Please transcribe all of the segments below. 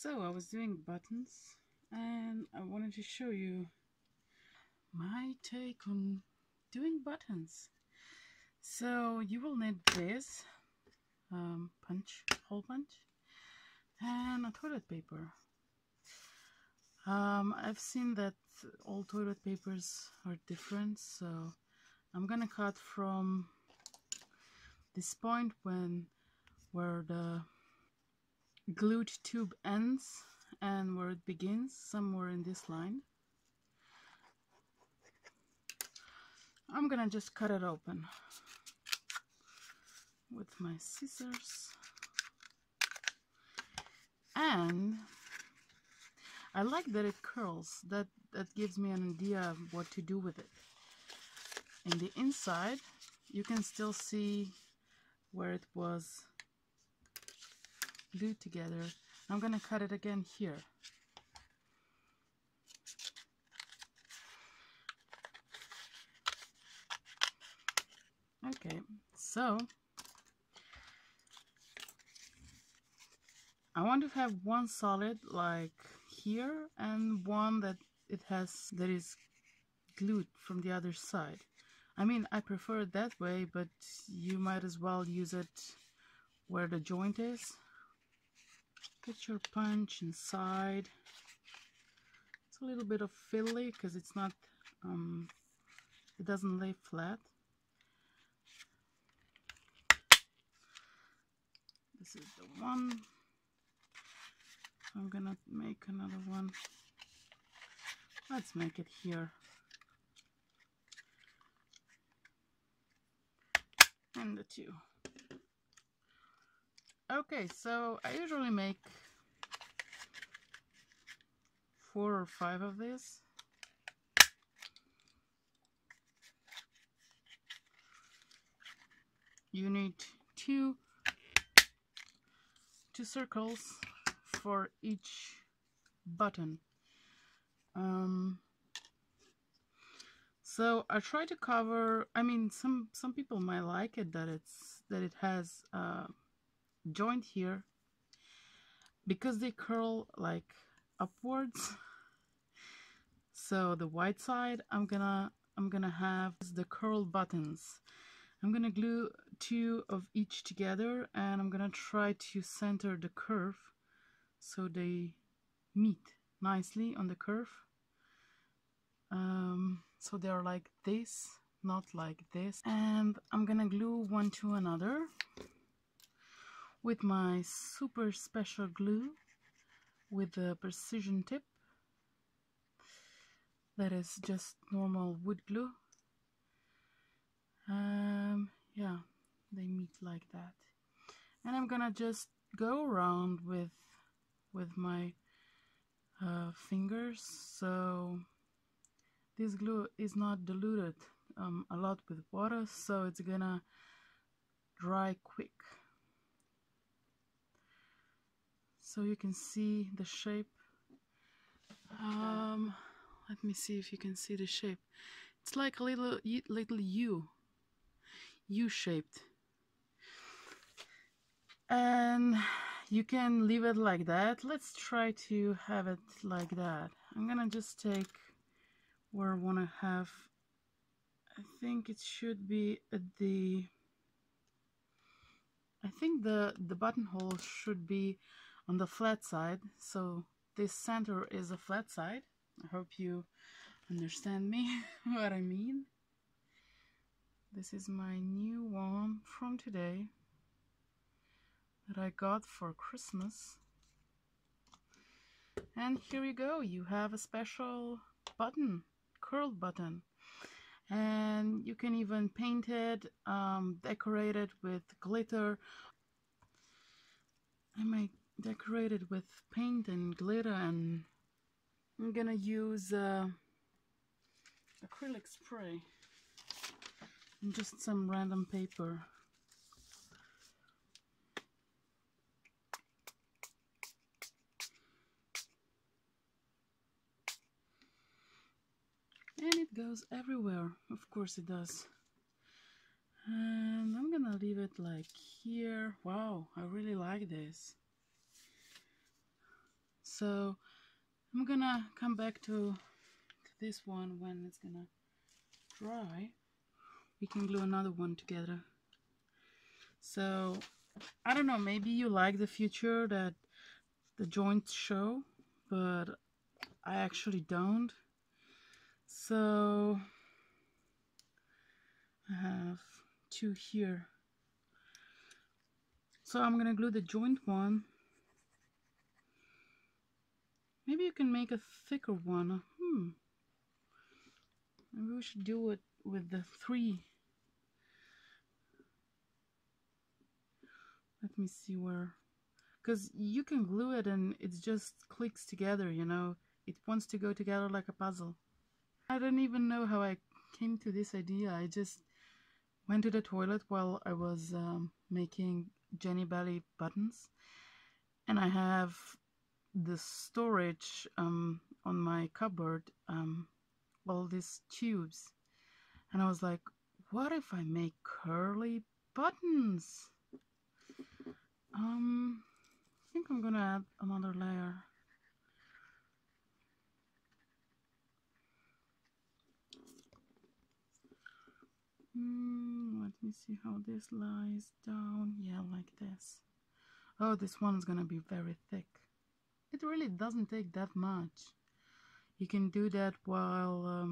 So I was doing buttons and I wanted to show you my take on doing buttons. So you will need this hole punch and a toilet paper. I've seen that all toilet papers are different, so I'm gonna cut from this point where the glued tube ends and where it begins, somewhere in this line. I'm gonna just cut it open with my scissors. And I like that it curls. That gives me an idea of what to do with it. In the inside, you can still see where it was glued together. I'm gonna cut it again here. Okay, so I want to have one solid like here and one that is glued from the other side. I mean, I prefer it that way, but you might as well use it where the joint is. Get your punch inside. It's a little bit of fiddly because it's not, it doesn't lay flat. This is the one. I'm gonna make another one. Let's make it here. And the two. Okay, so I usually make 4 or 5 of these. You need 2 circles for each button. So I try to cover. I mean, some people might like it that it has joint here, because they curl like upwards. So the white side, I'm gonna have the curl buttons. I'm gonna glue 2 of each together, and I'm gonna try to center the curve so they meet nicely on the curve. So they are like this, not like this. And I'm gonna glue one to another with my super special glue with a precision tip that is just normal wood glue. Yeah, they meet like that. And I'm gonna just go around with my fingers, so this glue is not diluted a lot with water, so it's gonna dry quick. So you can see the shape. Let me see if you can see the shape. It's like a little U-shaped, and you can leave it like that. Let's try to have it like that. I'm gonna just take where I wanna have. I think it should be at the. I think the buttonhole should be on the flat side. So this center is a flat side. I hope you understand me what I mean. This is my new one from today that I got for Christmas. And here you go, you have a special button, curled button, and you can even paint it, decorate it with glitter. I might decorate it with paint and glitter, and I'm gonna use acrylic spray and just some random paper. And it goes everywhere, of course it does. And I'm gonna leave it like here. Wow, I really like this. so I'm gonna come back to this one when it's gonna dry. We can glue another one together. So I don't know, maybe you like the feature that the joints show, but I actually don't. So I have two here, so I'm gonna glue the joint one. Maybe you can make a thicker one. Maybe we should do it with the three. Let me see where, because you can glue it and it just clicks together, you know, it wants to go together like a puzzle. I don't even know how I came to this idea. I just went to the toilet while I was making Jenny Belly buttons, and I have the storage on my cupboard, all these tubes, and I was like, what if I make curly buttons? I think I'm gonna add another layer. Let me see how this lies down. Yeah, like this. Oh, this one's gonna be very thick. It really doesn't take that much. You can do that while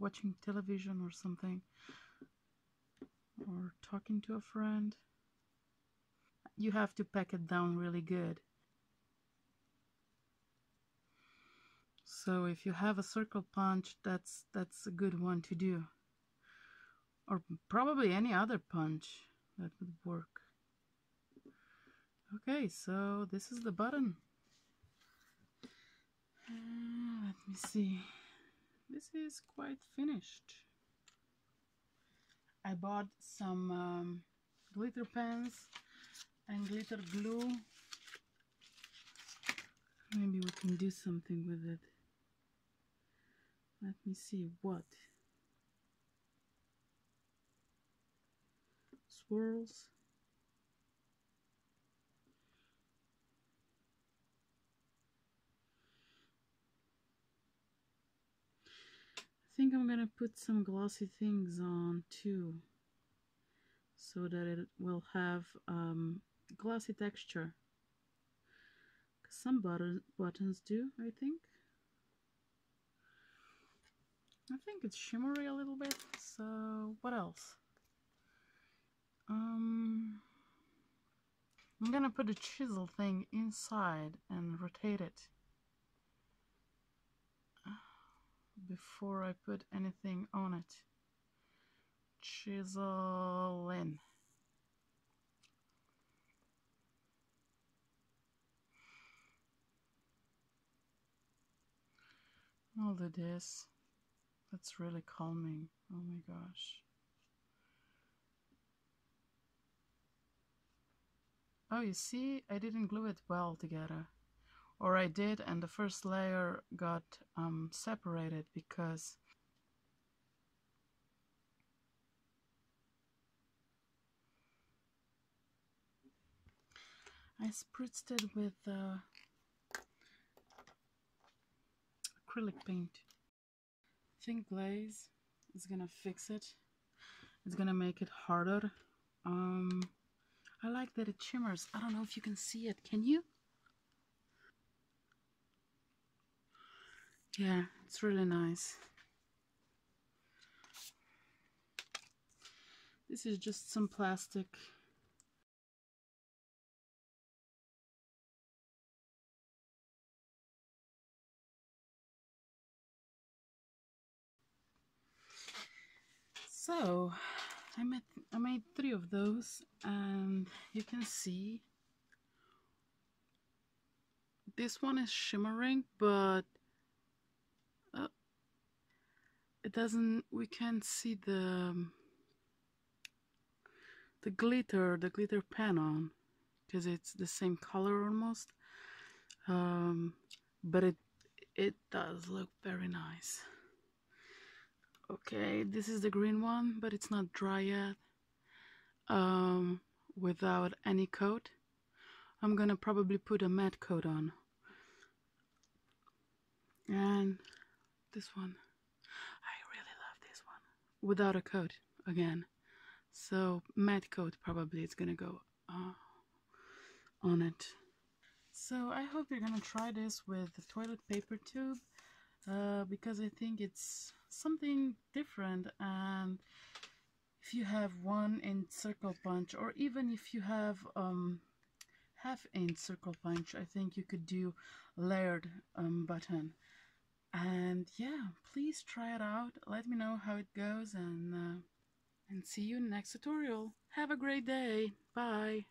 watching television or something, or talking to a friend. You have to pack it down really good. So if you have a circle punch, that's a good one to do. Or probably any other punch that would work. Okay, so this is the button. Let me see. This is quite finished. I bought some glitter pens and glitter glue. Maybe we can do something with it. Let me see what. Swirls. I think I'm gonna put some glossy things on too, so that it will have glossy texture. Some buttons do, I think. I think it's shimmery a little bit. So what else? I'm gonna put a chisel thing inside and rotate it before I put anything on it. Chisel in. I'll do this. That's really calming. Oh my gosh. Oh, you see, I didn't glue it well together. Or I did, and the first layer got separated because I spritzed it with acrylic paint. Thin glaze is gonna fix it. It's gonna make it harder. I like that it shimmers. I don't know if you can see it. Can you? Yeah, it's really nice. This is just some plastic. So I made three of those, and you can see this one is shimmering, but it doesn't, we can't see the glitter pen on, because it's the same color almost, but it does look very nice. Okay, this is the green one, but it's not dry yet, without any coat. I'm gonna probably put a matte coat on. And this one, I really love this one, without a coat again, so matte coat probably it's gonna go on it. So I hope you're gonna try this with the toilet paper tube, because I think it's something different. And if you have 1 inch circle punch, or even if you have 1/2 inch circle punch, I think you could do a layered button. And yeah, please try it out, let me know how it goes, and see you in the next tutorial. Have a great day. Bye.